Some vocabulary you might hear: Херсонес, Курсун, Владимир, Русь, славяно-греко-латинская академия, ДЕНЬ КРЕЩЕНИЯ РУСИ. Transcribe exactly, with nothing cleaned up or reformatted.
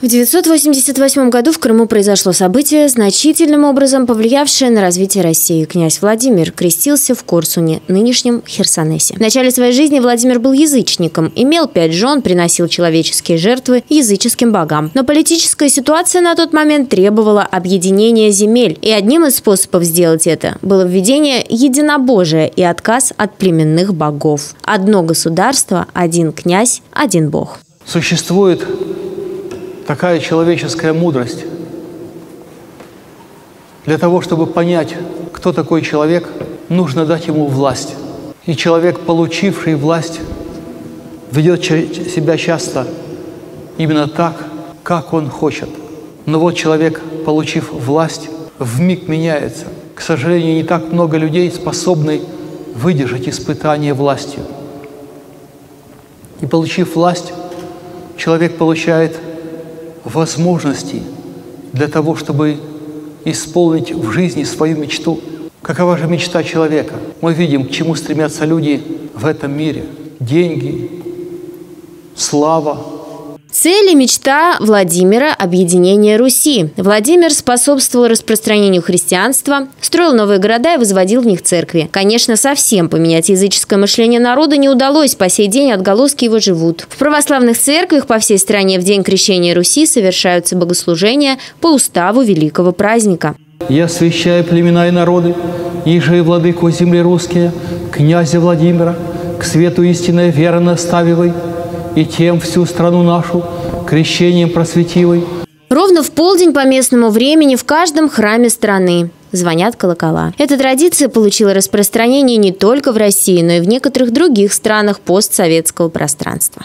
В девятьсот восемьдесят восьмом году в Крыму произошло событие, значительным образом повлиявшее на развитие России. Князь Владимир крестился в Курсуне, нынешнем Херсонесе. В начале своей жизни Владимир был язычником, имел пять жен, приносил человеческие жертвы языческим богам. Но политическая ситуация на тот момент требовала объединения земель. И одним из способов сделать это было введение единобожия и отказ от племенных богов. Одно государство, один князь, один бог. Существует такая человеческая мудрость. Для того, чтобы понять, кто такой человек, нужно дать ему власть. И человек, получивший власть, ведет себя часто именно так, как он хочет. Но вот человек, получив власть, вмиг меняется. К сожалению, не так много людей способны выдержать испытание властью. И получив власть, человек получает возможности для того, чтобы исполнить в жизни свою мечту. Какова же мечта человека? Мы видим, к чему стремятся люди в этом мире. Деньги, слава. Цель и мечта Владимира – объединение Руси. Владимир способствовал распространению христианства, строил новые города и возводил в них церкви. Конечно, совсем поменять языческое мышление народа не удалось, по сей день отголоски его живут. В православных церквях по всей стране в День Крещения Руси совершаются богослужения по уставу великого праздника. «Я освящаю племена и народы, иже и владыку земли русские, князя Владимира, к свету истинной веры наставивай, и тем всю страну нашу крещением просветивой». Ровно в полдень по местному времени в каждом храме страны звонят колокола. Эта традиция получила распространение не только в России, но и в некоторых других странах постсоветского пространства.